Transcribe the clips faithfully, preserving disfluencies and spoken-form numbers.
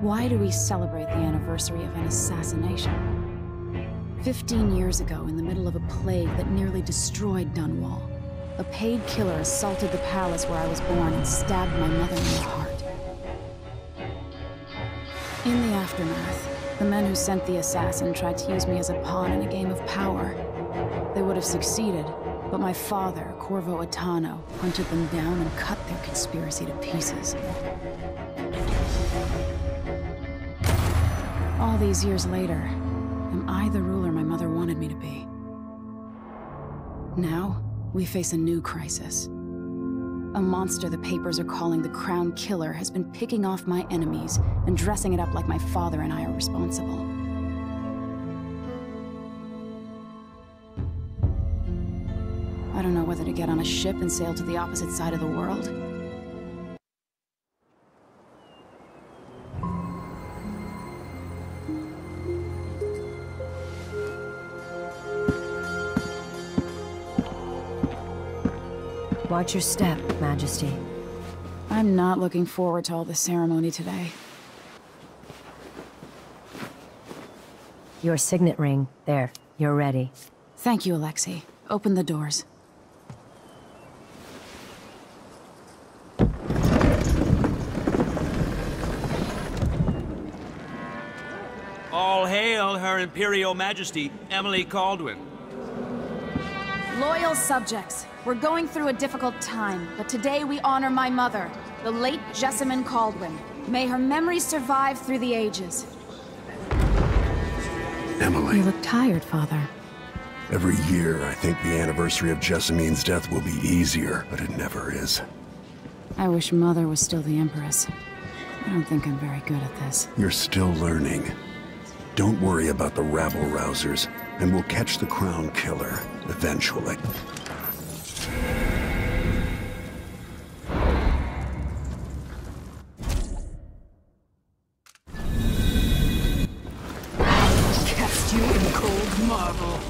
Why do we celebrate the anniversary of an assassination? Fifteen years ago, in the middle of a plague that nearly destroyed Dunwall, a paid killer assaulted the palace where I was born and stabbed my mother in the heart. In the aftermath, the men who sent the assassin tried to use me as a pawn in a game of power. They would have succeeded, but my father, Corvo Attano, hunted them down and cut their conspiracy to pieces. All these years later, am I the ruler my mother wanted me to be? Now, we face a new crisis. A monster the papers are calling the Crown Killer has been picking off my enemies and dressing it up like my father and I are responsible. I don't know whether to get on a ship and sail to the opposite side of the world. Watch your step, Majesty. I'm not looking forward to all the ceremony today. Your signet ring. There. You're ready. Thank you, Alexei. Open the doors. All hail Her Imperial Majesty, Emily Kaldwin. Loyal subjects, we're going through a difficult time, but today we honor my mother, the late Jessamine Kaldwin. May her memory survive through the ages. Emily. You look tired, Father. Every year, I think the anniversary of Jessamine's death will be easier, but it never is. I wish Mother was still the Empress. I don't think I'm very good at this. You're still learning. Don't worry about the rabble-rousers, and we'll catch the Crown Killer eventually. Cast you in cold marble.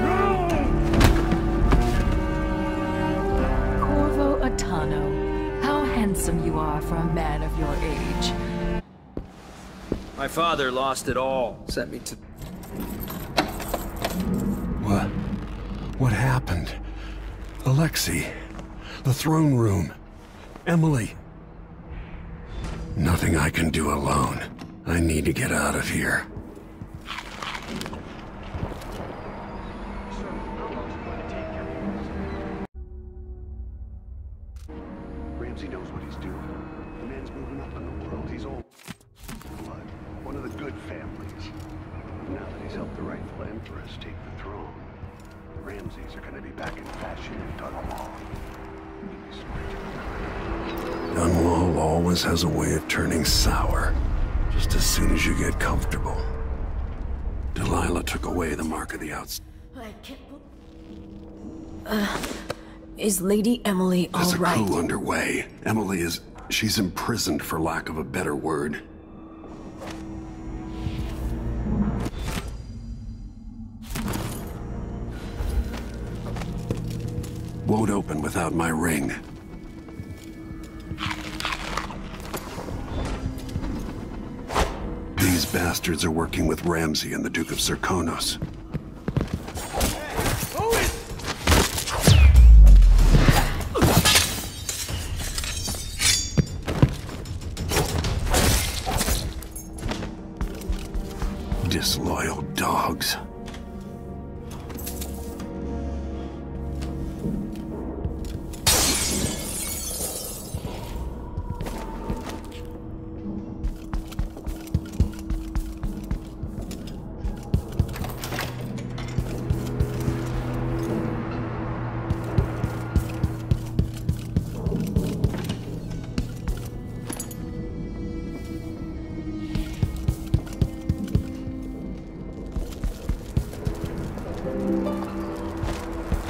No! Corvo Attano, how handsome you are for a man of your age. My father lost it all, sent me to... What? What happened? Alexei, the throne room, Emily. Nothing I can do alone. I need to get out of here. Ramsay knows what he's doing. The man's moving up in the world. He's old. One of the good families. Now that he's helped the rightful Empress take the throne, the Ramsays are going to be back in fashion in Dunwall. Dunwall always has a way of turning sour, just as soon as you get comfortable. Delilah took away the mark of the outs. I can't... Uh, is Lady Emily all right? There's a coup underway. Emily is... she's imprisoned for lack of a better word. Won't open without my ring. These bastards are working with Ramsay and the Duke of Serkonos. Disloyal dogs.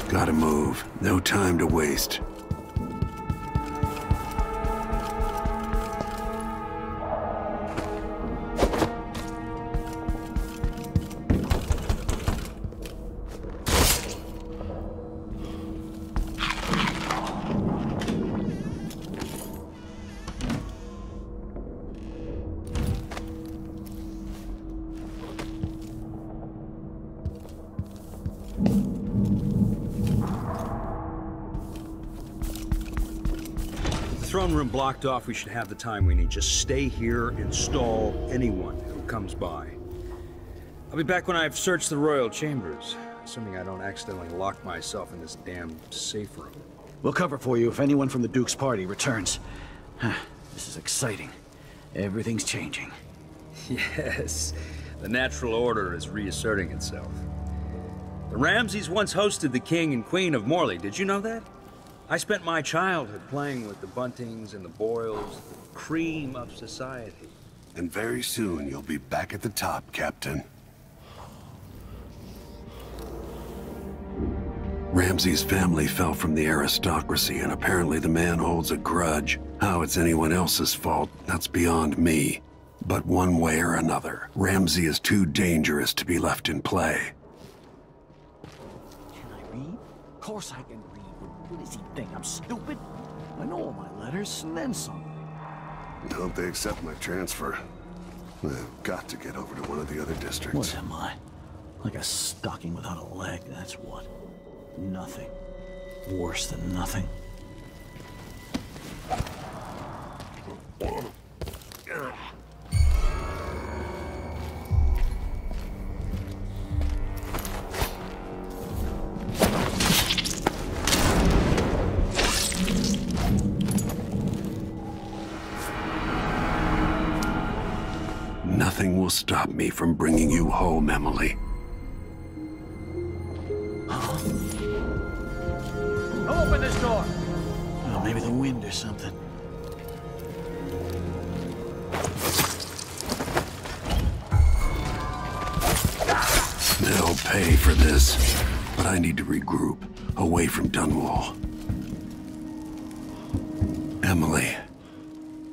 Gotta move. No time to waste. throne room blocked off, we should have the time we need. Just stay here and stall anyone who comes by. I'll be back when I've searched the royal chambers, assuming I don't accidentally lock myself in this damn safe room. We'll cover for you if anyone from the Duke's party returns. Huh, this is exciting. Everything's changing. Yes, the natural order is reasserting itself. The Ramsays once hosted the King and Queen of Morley. Did you know that? I spent my childhood playing with the Buntings and the Boyles, the cream of society. And very soon you'll be back at the top, Captain. Ramsay's family fell from the aristocracy, and apparently the man holds a grudge. How it's anyone else's fault, that's beyond me. But one way or another, Ramsay is too dangerous to be left in play. Of course I can read, but what does he think? I'm stupid? I know all my letters, and then some. I hope they accept my transfer. I've got to get over to one of the other districts. What am I? Like a stocking without a leg, that's what. Nothing. Worse than nothing. Nothing will stop me from bringing you home, Emily. Huh? Who opened this door? Oh, maybe the wind or something. They'll pay for this, but I need to regroup, away from Dunwall. Emily,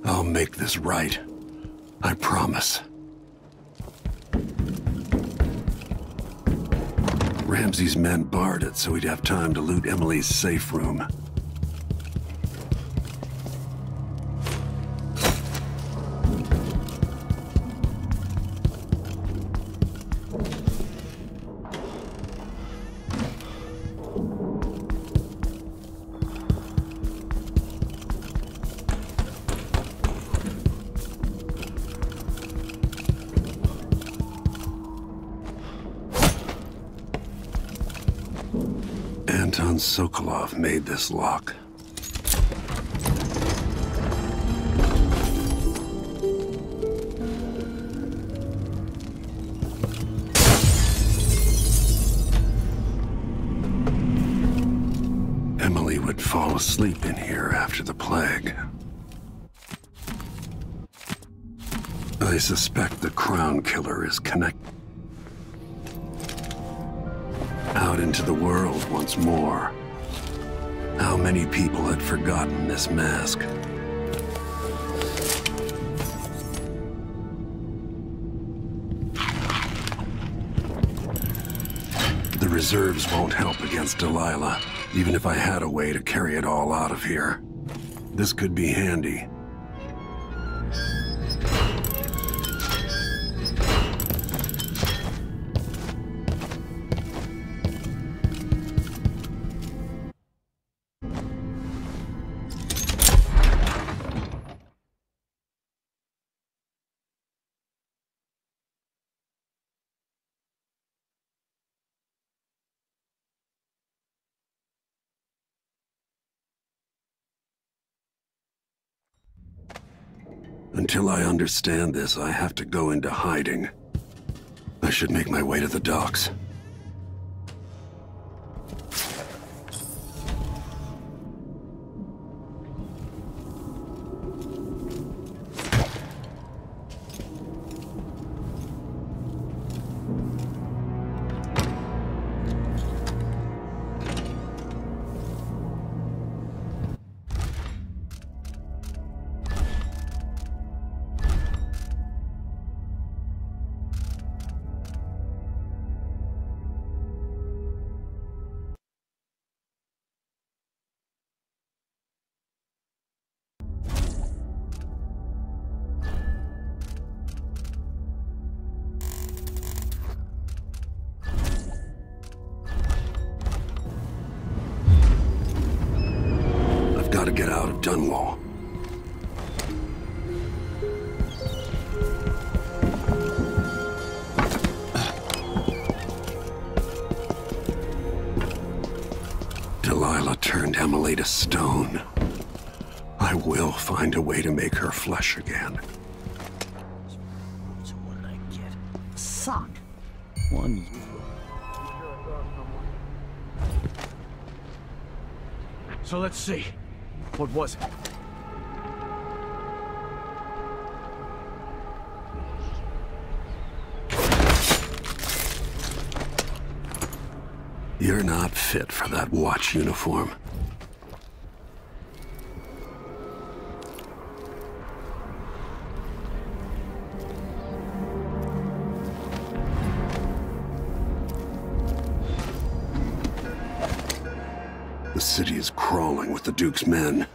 I'll make this right. I promise. Ramsay's men barred it, so we'd have time to loot Emily's safe room. Sokolov made this lock. Emily would fall asleep in here after the plague. I suspect the crown killer is connected. Out into the world once more. How many people had forgotten this mask? The reserves won't help against Delilah, even if I had a way to carry it all out of here. This could be handy. Until I understand this, I have to go into hiding. I should make my way to the docks. Get out of Dunwall. Delilah turned Emily to stone. I will find a way to make her flesh again. So what did I get? Sock. One. So let's see. What was it? You're not fit for that watch uniform. The city is crawling with the Duke's men.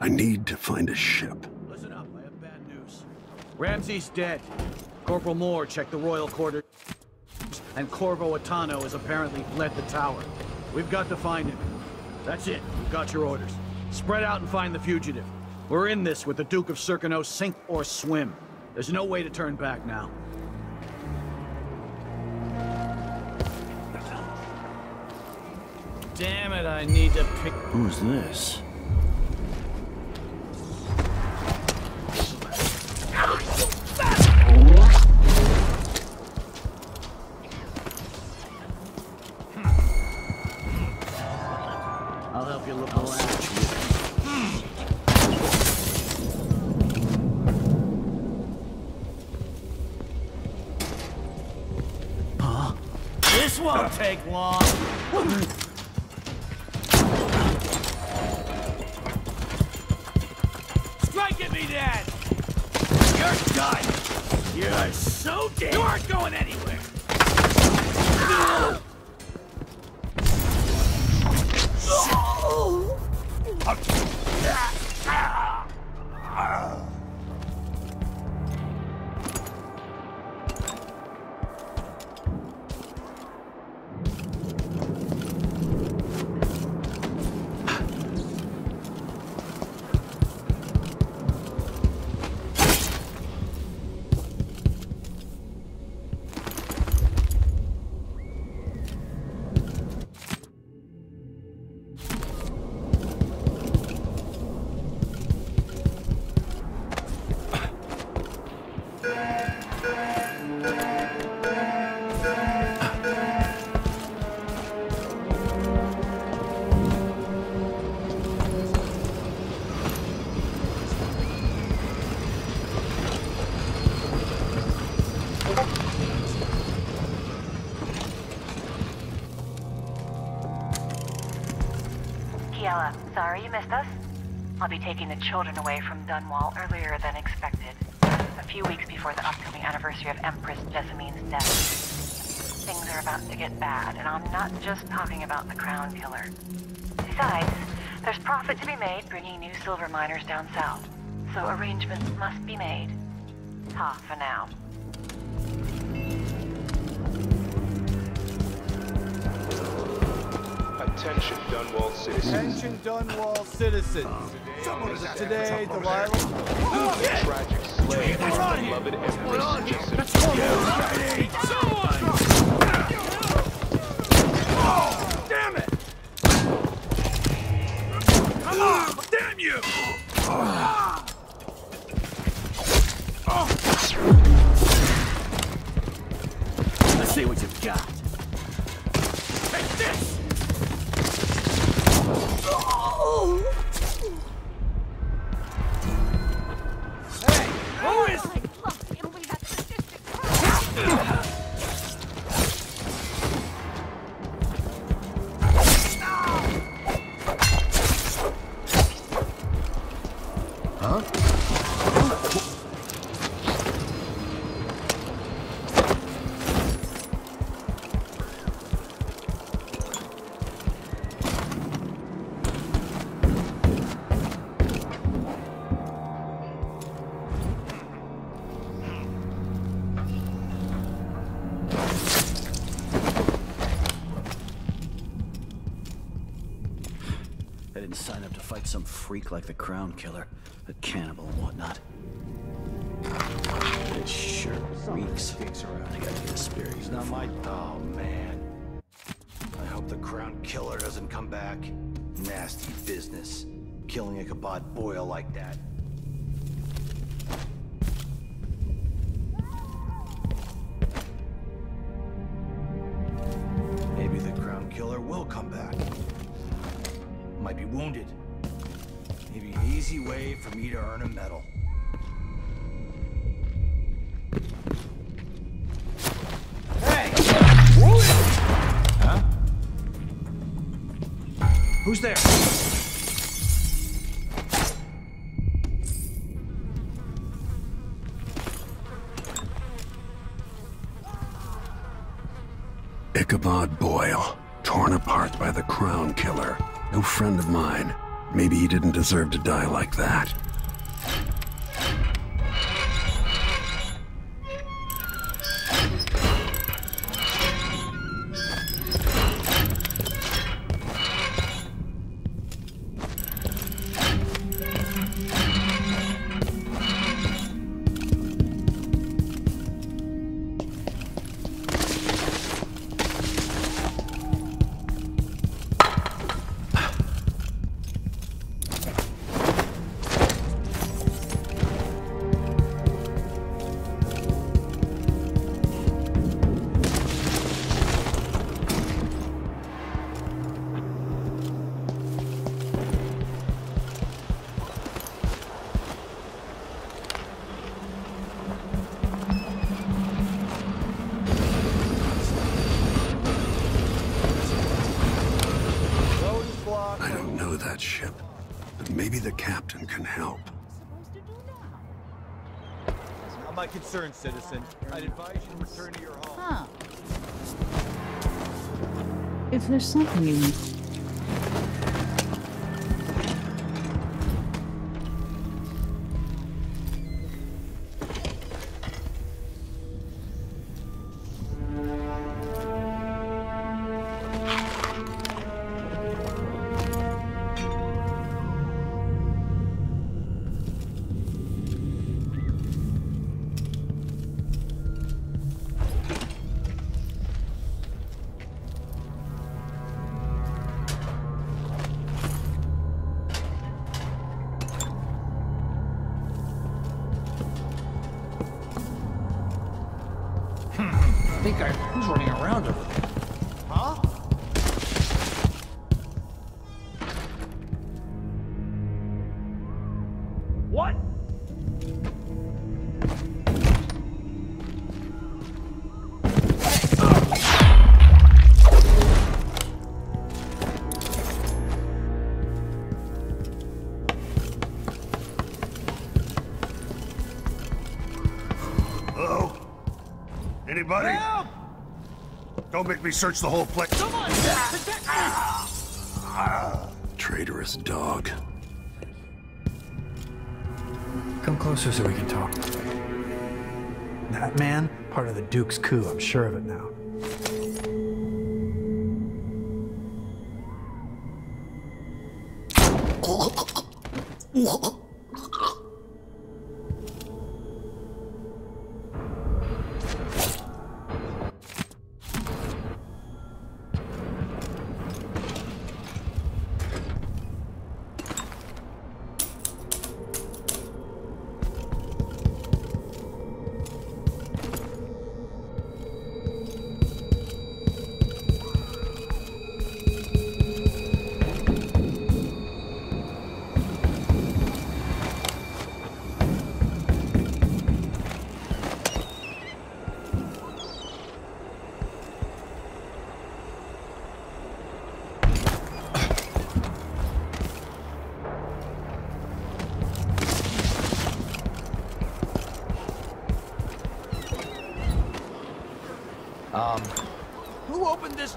I need to find a ship. Listen up, I have bad news. Ramsay's dead. Corporal Moore checked the royal quarters, and Corvo Attano has apparently fled the tower. We've got to find him. That's it. We've got your orders. Spread out and find the fugitive. We're in this with the Duke of Serkonos, sink or swim. There's no way to turn back now. Damn it, I need to pick... Who's this? I'll help you look around. Huh? This won't take long. Strike at me, Dad! You're done! You're so dead! You aren't going anywhere! No! Sorry you missed us. I'll be taking the children away from Dunwall earlier than expected. A few weeks before the upcoming anniversary of Empress Jessamine's death. Things are about to get bad, and I'm not just talking about the crown killer. Besides, there's profit to be made bringing new silver miners down south. So arrangements must be made. Ta for now. Attention, Dunwall citizens. Attention, Dunwall citizens. Um, today, the viral. Oh, yeah. Tragic slay of our beloved Empress Jessamine. Yeah, right. Someone! Oh, damn it! Come on! Damn you! Oh. Oh. Let's see what you've got. Take this! Sign up to fight some freak like the crown killer, a cannibal and whatnot. It sure reeks. Sticks around. I gotta get a spear. He's not my... Oh, man. I hope... the crown killer doesn't come back. Nasty business. Killing Ichabod Boyle like that. Maybe the crown killer will come back. Might be wounded. Maybe an easy way for me to earn a medal. Who's there? Ichabod Boyle, torn apart by the crown killer. No friend of mine. Maybe he didn't deserve to die like that. Concerned citizen, I'd advise you to return to your home. Huh. If there's something you need. Buddy. Help! Don't make me search the whole place. Come on, protect me! Traitorous dog. Come closer so we can talk. That man, part of the Duke's coup, I'm sure of it now.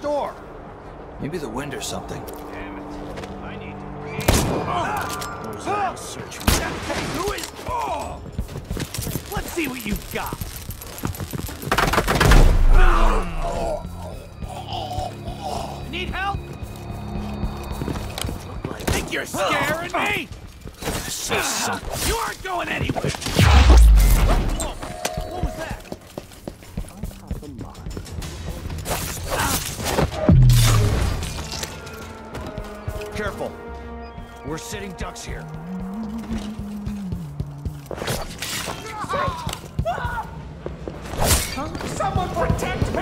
Door. Maybe the wind or something. Damn it. I need to read. Oh. Ah. Where's ah. that search for? Hey, who is? Oh. Let's see what you've got. Ah. Oh. Need help? I think you're scaring oh. me. This is so... You aren't going anywhere. Oh. What was that? I have a mind. Careful. We're sitting ducks here. Someone protect me!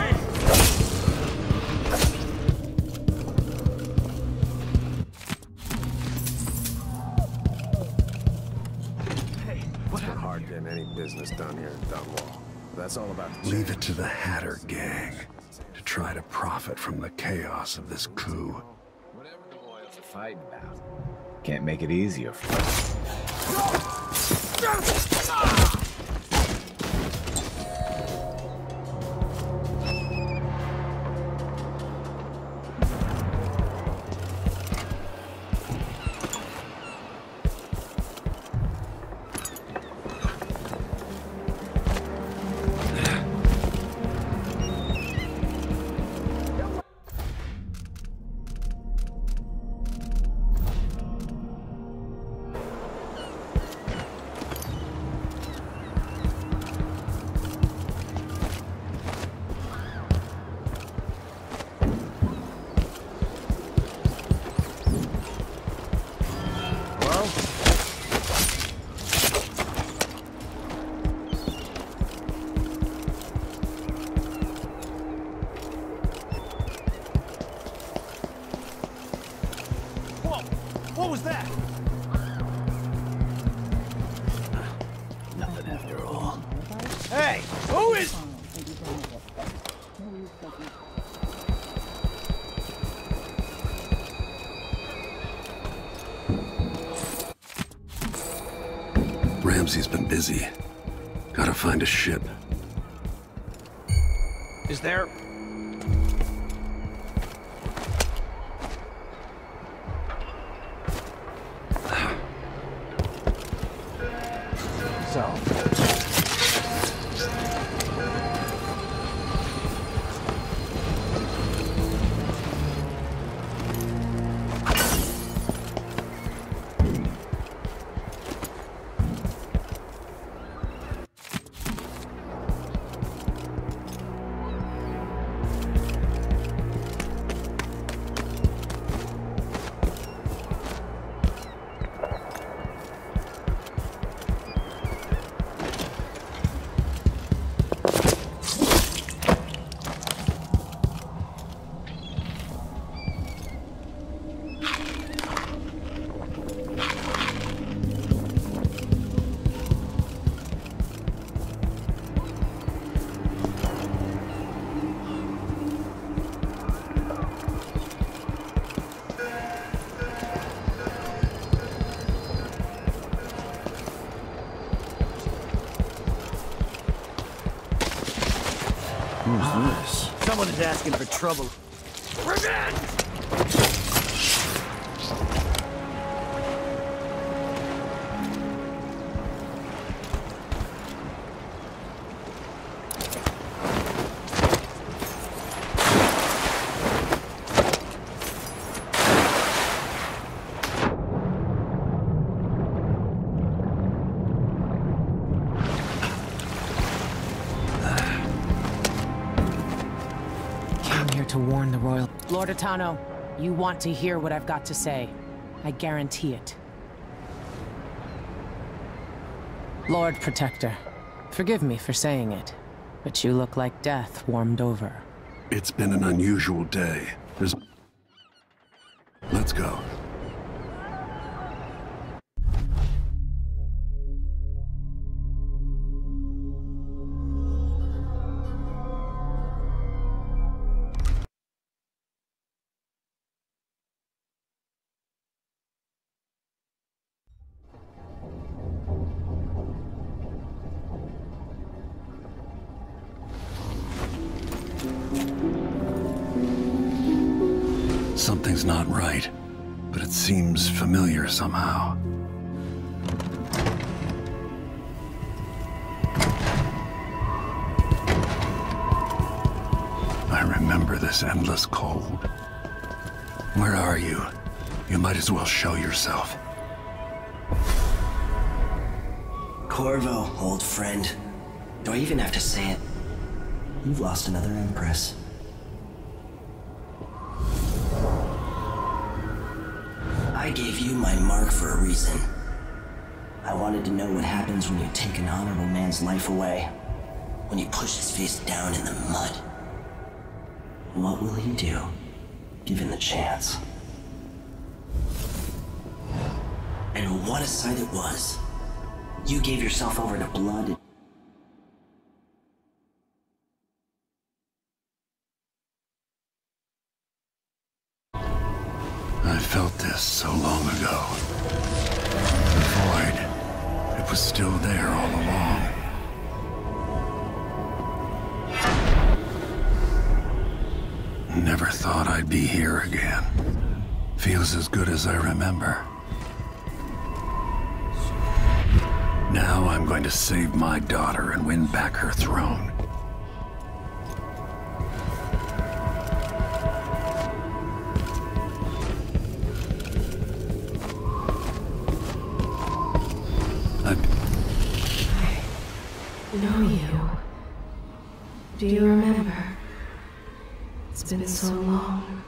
Hey, what happened? Hard getting any business done here in Dunwall. That's all about the leave it to the Hatter gang to try to profit from the chaos of this coup. Whatever the oils are fighting about, can't make it easier for us. Ramsay's been busy. Gotta find a ship. Is there... Someone is asking for trouble. Revenge! To warn the royal... Lord Attano, you want to hear what I've got to say. I guarantee it. Lord Protector, forgive me for saying it, but you look like death warmed over. It's been an unusual day. There's... Let's go. Something's not right, but it seems familiar somehow. I remember this endless cold. Where are you? You might as well show yourself. Corvo, old friend. Do I even have to say it? You've lost another Empress. gave you my mark for a reason. I wanted to know what happens when you take an honorable man's life away. When you push his face down in the mud. What will he do, given the chance? And what a sight it was. You gave yourself over to blood. I felt this so long ago. The void, it was still there all along. Never thought I'd be here again. Feels as good as I remember. Now I'm going to save my daughter and win back her throne. I know you. Do you remember? It's been so long,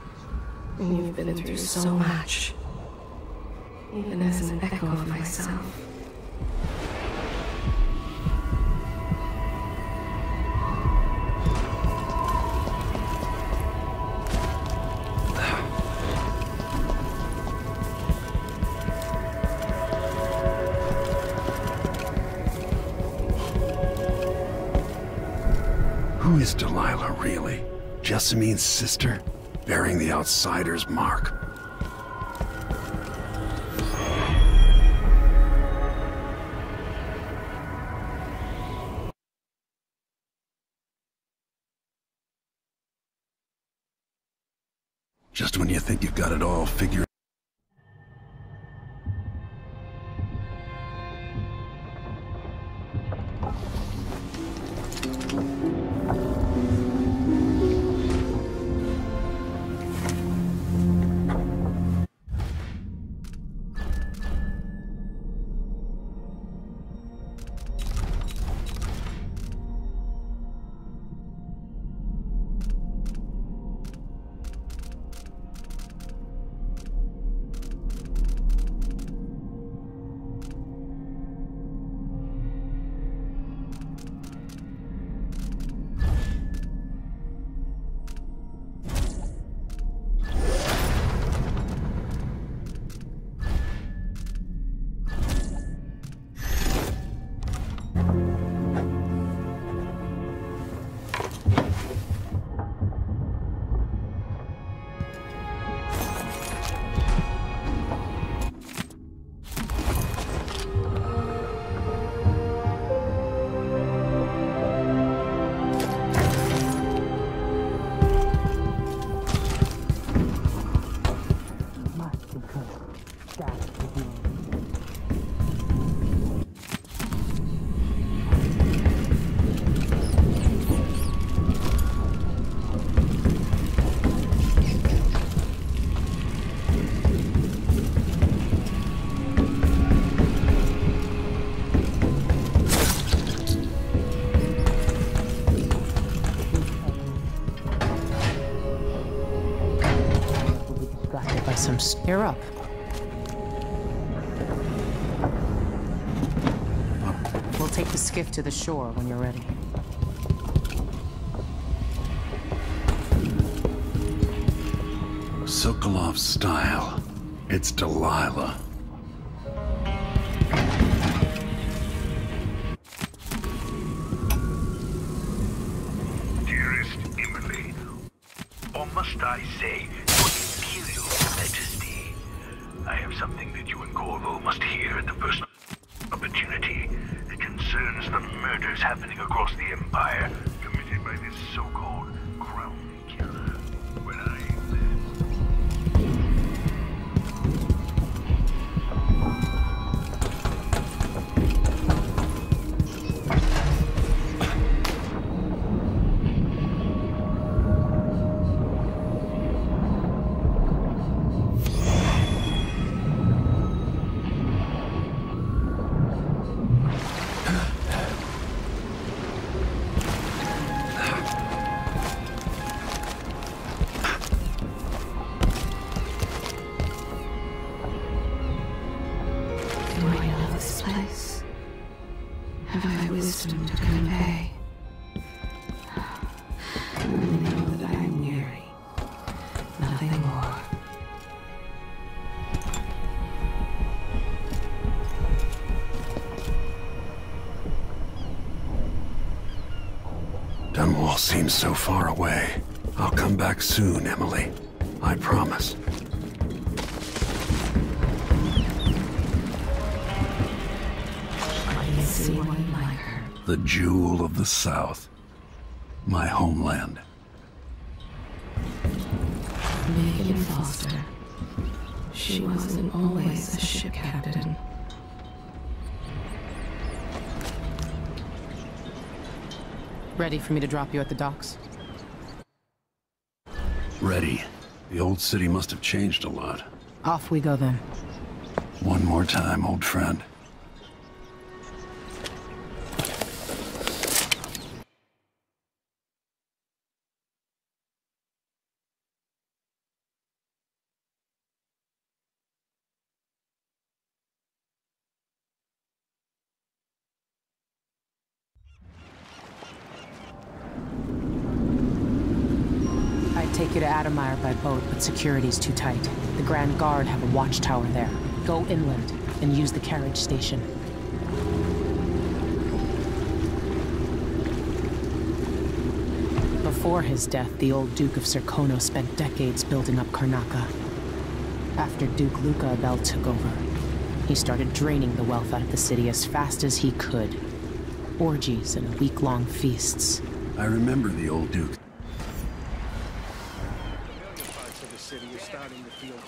and you've been through so much, even as an echo of myself. Who is Delilah, really? Jessamine's sister, bearing the outsider's mark. Just when you think you've got it all figured out. Some syrup. We'll take the skiff to the shore when you're ready. Sokolov's style. It's Delilah. Dearest Emily, or must I say, I have something that you and Corvo must hear at the first opportunity. It concerns the murders happening across the Empire, committed by this so-called crown killer. When I wisdom to convey. I know that I am weary. Nothing more. Dunwall seems so far away. I'll come back soon, Emily. I promise. The jewel of the South. My homeland. Megan Foster. She wasn't always a ship captain. Ready for me to drop you at the docks? Ready. The old city must have changed a lot. Off we go then. One more time, old friend. Take you to Admire by boat, but security's too tight. The Grand Guard have a watchtower there. Go inland and use the carriage station. Before his death, the old Duke of Serkonos spent decades building up Karnaca. After Duke Luca Abel took over, he started draining the wealth out of the city as fast as he could. Orgies and week-long feasts. I remember the old Duke. Starting to feel